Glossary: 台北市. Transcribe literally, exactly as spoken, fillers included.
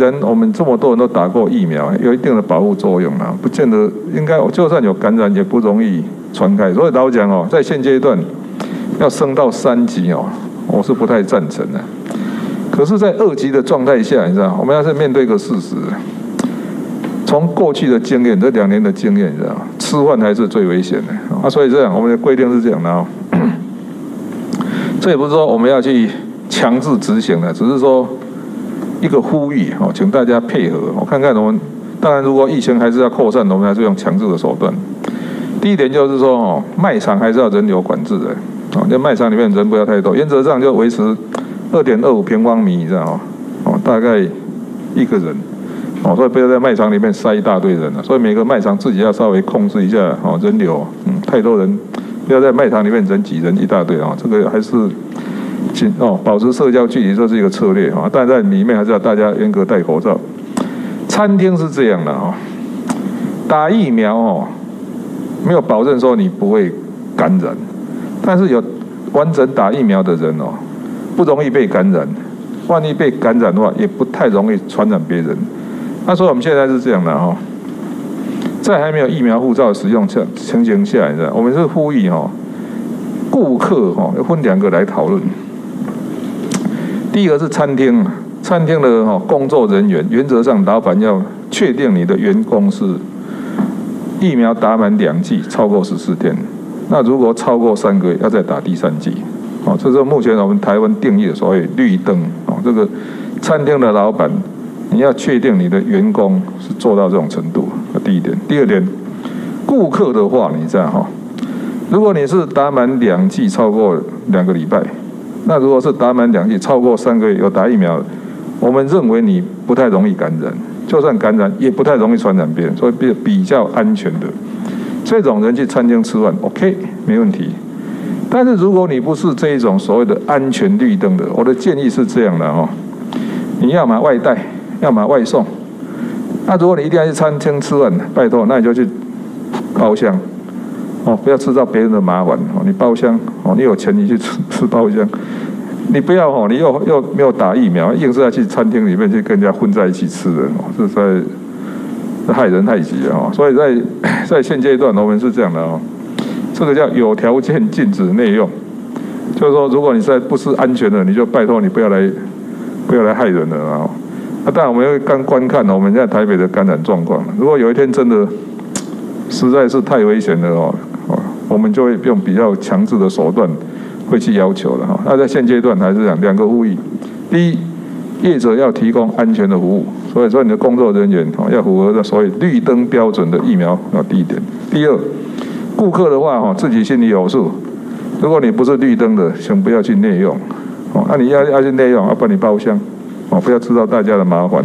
人我们这么多人都打过疫苗，有一定的保护作用啊，不见得应该就算有感染也不容易传开。所以老讲哦，在现阶段要升到三级哦，我是不太赞成的。可是，在二级的状态下，你知道，我们要是面对一个事实，从过去的经验，这两年的经验，你知道，吃饭还是最危险的啊。所以这样，我们的规定是这样的哦。这也不是说我们要去强制执行的，只是说。 一个呼吁哦，请大家配合。我看看我们，当然如果疫情还是要扩散，我们还是用强制的手段。第一点就是说哦，卖场还是要人流管制的哦，就卖场里面人不要太多，原则上就维持二点二五平方米以上哦，哦大概一个人哦，所以不要在卖场里面塞一大堆人了。所以每个卖场自己要稍微控制一下哦人流，嗯，太多人不要在卖场里面人挤人一大堆哦，这个还是。 哦，保持社交距离这是一个策略啊，但在里面还是要大家严格戴口罩。餐厅是这样的啊，打疫苗哦，没有保证说你不会感染，但是有完整打疫苗的人哦，不容易被感染。万一被感染的话，也不太容易传染别人。那所以我们现在是这样的哦，在还没有疫苗护照使用下情形下，你知道，我们是呼吁哦，顾客哦，分两个来讨论。 第一个是餐厅，餐厅的哈工作人员，原则上老板要确定你的员工是疫苗打满两剂超过十四天，那如果超过三个月，要再打第三剂。哦，这是目前我们台湾定义的所谓绿灯。哦，这个餐厅的老板，你要确定你的员工是做到这种程度。第一点，第二点，顾客的话，你这样哈，如果你是打满两剂超过两个礼拜。 那如果是打满两剂，超过三个月有打疫苗，我们认为你不太容易感染，就算感染也不太容易传染别人，所以比比较安全的这种人去餐厅吃饭 ，OK 没问题。但是如果你不是这一种所谓的安全绿灯的，我的建议是这样的哦，你要买外带，要买外送。那如果你一定要去餐厅吃饭，拜托，那你就去包厢。 哦，不要制造别人的麻烦哦。你包厢哦，你有钱你去吃吃包厢，你不要哦，你又又没有打疫苗，硬是要去餐厅里面去跟人家混在一起吃的哦，这是在害人害己哦。所以在在现阶段，我们是这样的哦，这个叫有条件禁止内用，就是说，如果你在不是安全的，你就拜托你不要来不要来害人了哦。那、啊、当然我们会观观看我们现在台北的感染状况，如果有一天真的实在是太危险了哦。 我们就会用比较强制的手段，会去要求了哈。那在现阶段还是讲两个呼吁：第一，业者要提供安全的服务，所以说你的工作人员哦要符合所谓绿灯标准的疫苗啊。第一点，第二，顾客的话哦自己心里有数。如果你不是绿灯的，请不要去内用哦。那你要要去内用，要不然你包厢哦，不要制造大家的麻烦。